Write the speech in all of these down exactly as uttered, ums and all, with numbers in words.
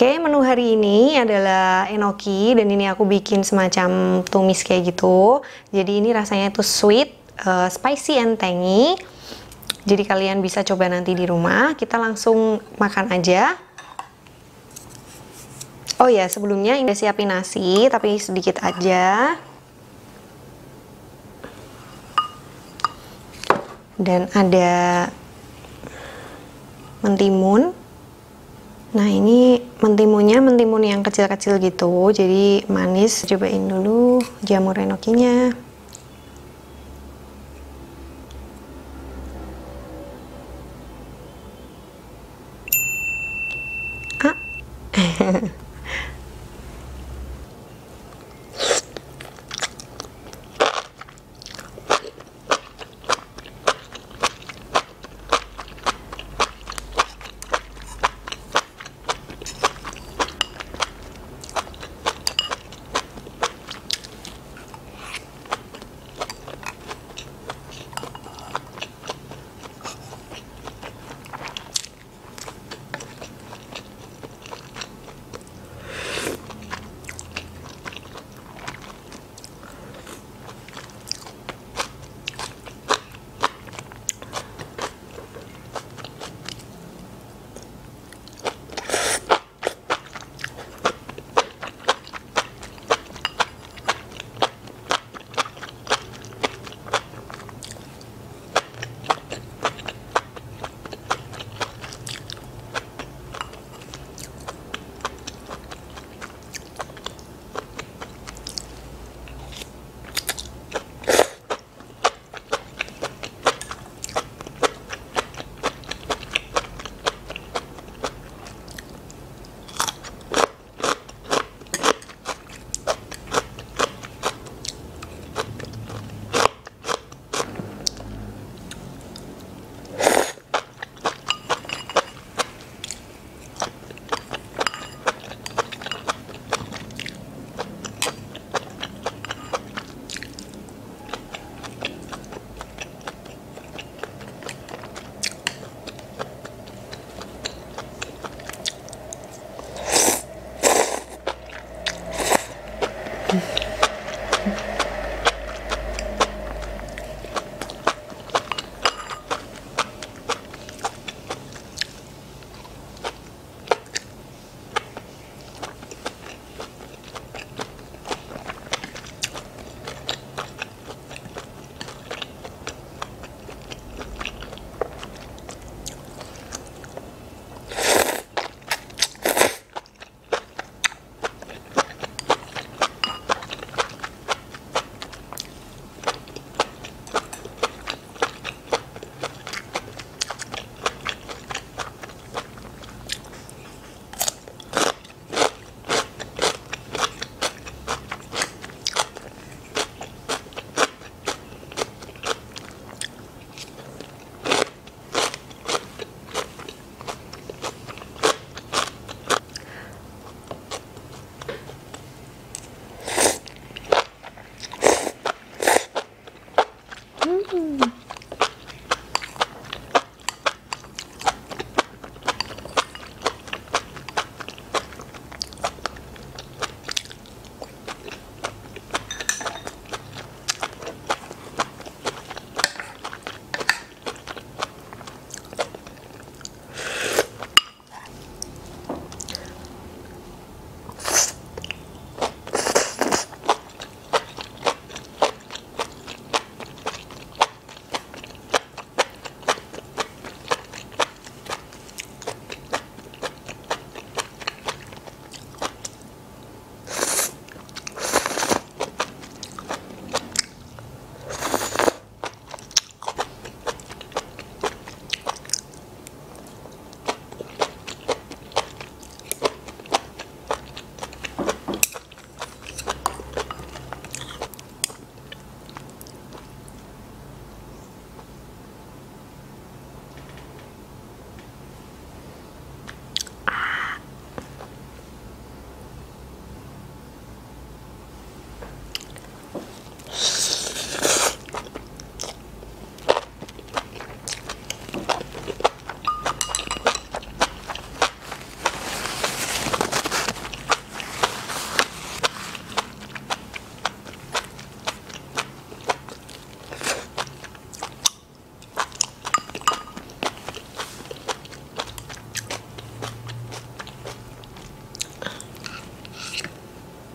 Oke, menu hari ini adalah enoki, dan ini aku bikin semacam tumis kayak gitu. Jadi ini rasanya itu sweet, uh, spicy and tangy. Jadi kalian bisa coba nanti di rumah. Kita langsung makan aja. Oh ya, sebelumnya ini udah siapin nasi, tapi sedikit aja. Dan ada mentimun. Nah ini mentimunnya, mentimun yang kecil-kecil gitu, jadi manis. Cobain dulu jamur enokinya. Ah.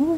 Hmm.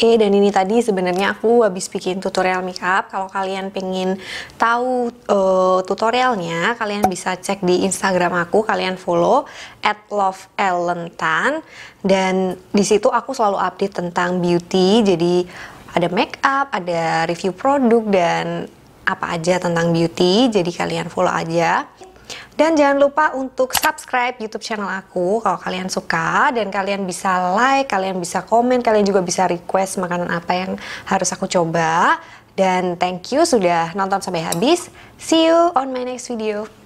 Oke, dan ini tadi sebenarnya aku habis bikin tutorial makeup. Kalau kalian pengen tahu uh, tutorialnya, kalian bisa cek di Instagram aku. Kalian follow at love ellen tan, dan di situ aku selalu update tentang beauty. Jadi ada makeup, ada review produk, dan apa aja tentang beauty. Jadi kalian follow aja. Dan jangan lupa untuk subscribe YouTube channel aku kalau kalian suka, dan kalian bisa like, kalian bisa komen, kalian juga bisa request makanan apa yang harus aku coba. Dan thank you sudah nonton sampai habis. See you on my next video.